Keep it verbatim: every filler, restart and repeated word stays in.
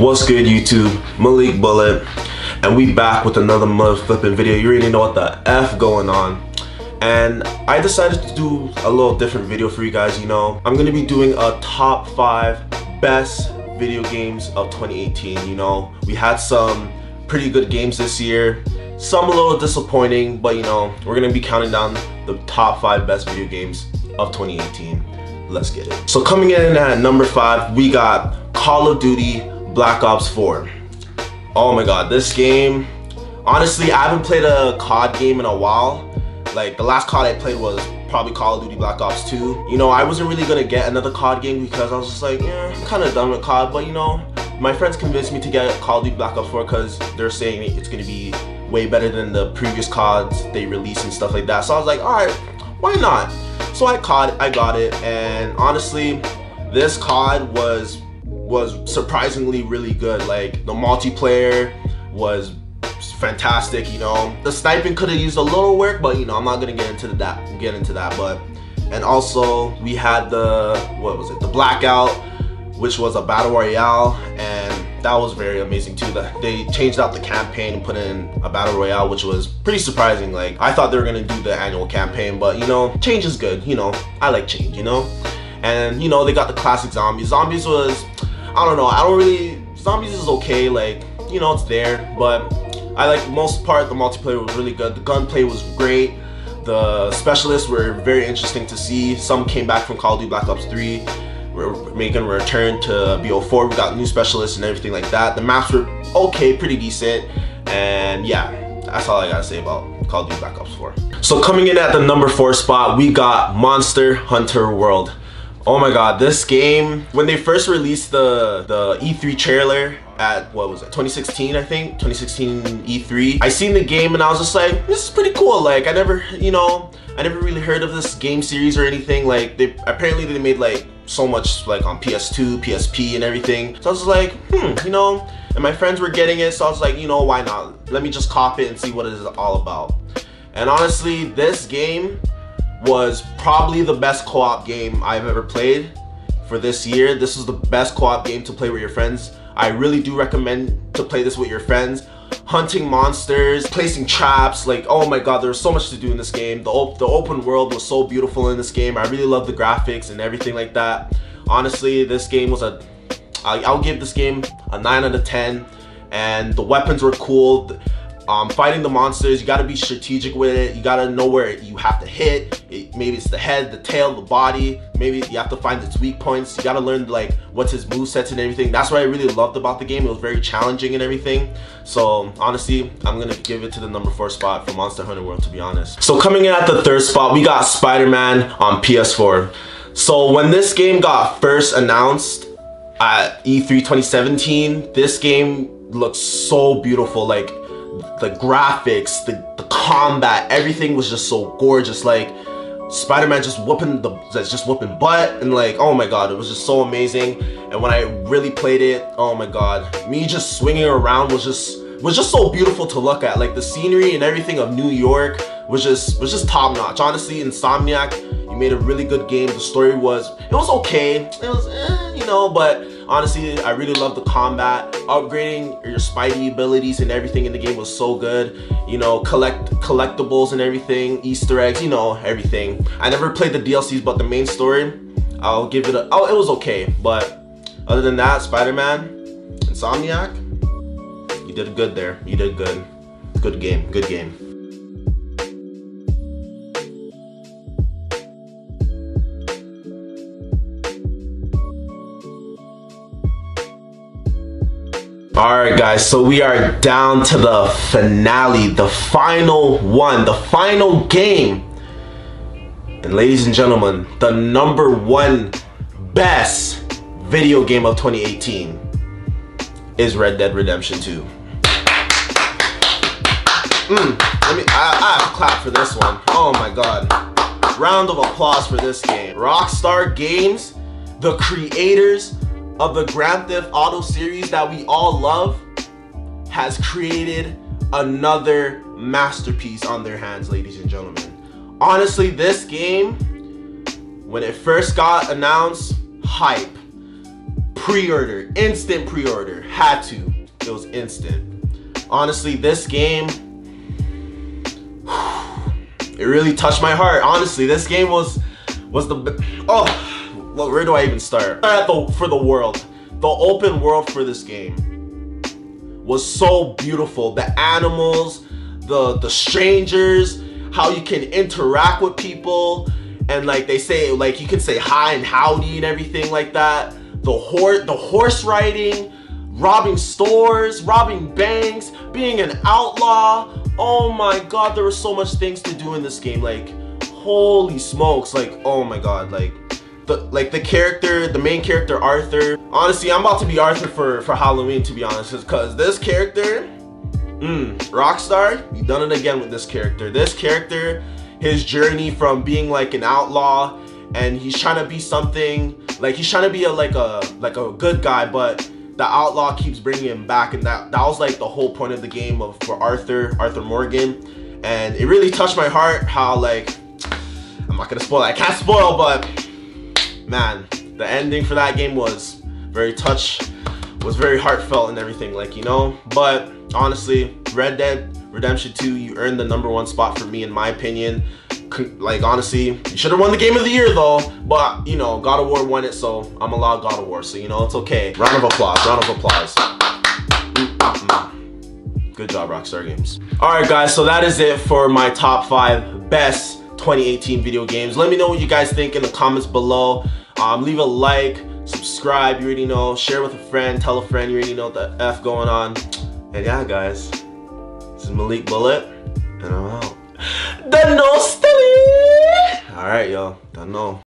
What's good, YouTube? Malik Bullet, and we back with another mother flipping video. You already know what the F going on. And I decided to do a little different video for you guys, you know. I'm gonna be doing a top five best video games of twenty eighteen, you know. We had some pretty good games this year. Some a little disappointing, but you know, we're gonna be counting down the top five best video games of twenty eighteen. Let's get it. So coming in at number five, we got Call of Duty Black Ops four. Oh my god, this game, honestly, I haven't played a C O D game in a while. Like, the last C O D I played was probably Call of Duty Black Ops two. You know, I wasn't really gonna get another C O D game because I was just like, yeah, I'm kinda done with C O D, but you know, my friends convinced me to get Call of Duty Black Ops four because they're saying it's gonna be way better than the previous C O Ds they released and stuff like that. So I was like, alright, why not? So I C O D, I got it, and honestly, this C O D was was surprisingly really good. Like, the multiplayer was fantastic, you know. The sniping could have used a little work, but you know, I'm not gonna get into that get into that but and also we had the what was it the Blackout, which was a battle royale, and that was very amazing too. That they changed out the campaign and put in a battle royale, which was pretty surprising. Like, I thought they were gonna do the annual campaign, but you know, change is good, you know. I like change, you know. And you know, they got the classic zombies. Zombies was, I don't know, I don't really, zombies is okay, like, you know, it's there, but I like the most part, the multiplayer was really good, the gunplay was great, the specialists were very interesting to see. Some came back from Call of Duty Black Ops three, we're making a return to B O four, we got new specialists and everything like that. The maps were okay, pretty decent, and yeah, that's all I gotta say about Call of Duty Black Ops four. So coming in at the number four spot, we got Monster Hunter World. Oh my god, this game, when they first released the, the E three trailer at, what was it, twenty sixteen, I think? twenty sixteen E three. I seen the game and I was just like, this is pretty cool. Like, I never, you know, I never really heard of this game series or anything. Like, they apparently they made, like, so much, like, on P S two, P S P, and everything. So I was like, hmm, you know, and my friends were getting it, so I was like, you know, why not? Let me just cop it and see what it is all about. And honestly, this game was probably the best co-op game I've ever played for this year. This is the best co-op game to play with your friends. I really do recommend to play this with your friends. Hunting monsters, placing traps, like, oh my god, there's so much to do in this game. The, op the open world was so beautiful in this game. I really love the graphics and everything like that. Honestly, this game was a, I, I'll give this game a nine out of ten, and the weapons were cool. Um, fighting the monsters, you gotta be strategic with it. You gotta know where you have to hit. It, maybe it's the head, the tail, the body. Maybe you have to find its weak points. You gotta learn, like, what's his movesets and everything. That's what I really loved about the game. It was very challenging and everything. So honestly, I'm gonna give it to the number four spot for Monster Hunter World, to be honest. So coming in at the third spot, we got Spider-Man on P S four. So when this game got first announced at E three twenty seventeen, this game looked so beautiful. Like, the graphics, the, the combat, everything was just so gorgeous. Like, Spider-Man just whooping the just whooping butt, and like, oh my god, it was just so amazing. And when I really played it, oh my god, me just swinging around was just was just so beautiful to look at. Like, the scenery and everything of New York was just was just top notch. Honestly, Insomniac, you made a really good game. The story was it was okay. It was eh, you know, but honestly, I really love the combat. Upgrading your Spidey abilities and everything in the game was so good. You know, collect collectibles and everything, Easter eggs, you know, everything. I never played the D L Cs, but the main story, I'll give it a, oh, it was okay. But other than that, Spider-Man, Insomniac, you did good there. You did good. Good game, good game. Alright guys, so we are down to the finale, the final one, the final game. And ladies and gentlemen, the number one best video game of twenty eighteen is Red Dead Redemption two. Mm, let me, I, I have to clap for this one. Oh my god. Round of applause for this game. Rockstar Games, the creators of the Grand Theft Auto series that we all love, has created another masterpiece on their hands, ladies and gentlemen. Honestly, this game, when it first got announced, hype. Pre-order, instant pre-order, had to. It was instant. Honestly, this game, it really touched my heart. Honestly, this game was was the oh, well, where do I even start? At the for the world, the open world for this game was so beautiful. The animals, the the strangers, how you can interact with people, and like they say, like you can say hi and howdy and everything like that. The horse, the horse riding, robbing stores, robbing banks, being an outlaw. Oh my God, there were so much things to do in this game. Like, holy smokes! Like, oh my God, like the like the character, the main character Arthur. Honestly, I'm about to be Arthur for for Halloween, to be honest, because this character, mm, Rockstar, you done it again with this character. This character, his journey from being like an outlaw, and he's trying to be something. Like he's trying to be a like a like a good guy, but the outlaw keeps bringing him back, and that that was like the whole point of the game of for Arthur Arthur Morgan, and it really touched my heart. How like I'm not gonna spoil it. I can't spoil, but man, the ending for that game was very touch, was very heartfelt and everything, like you know. But honestly, Red Dead Redemption two, you earned the number one spot for me in my opinion. Like honestly, you should have won the game of the year though, but you know, God of War won it, so I'm allowed God of War, so you know, it's okay. Round of applause, round of applause. Good job, Rockstar Games. Alright guys, so that is it for my top five best twenty eighteen video games. Let me know what you guys think in the comments below. Um, leave a like, subscribe, you already know, share with a friend, tell a friend, you already know what the F going on. And yeah guys, this is Malik Bullet, and I'm out. The no study. All right, y'all. I know.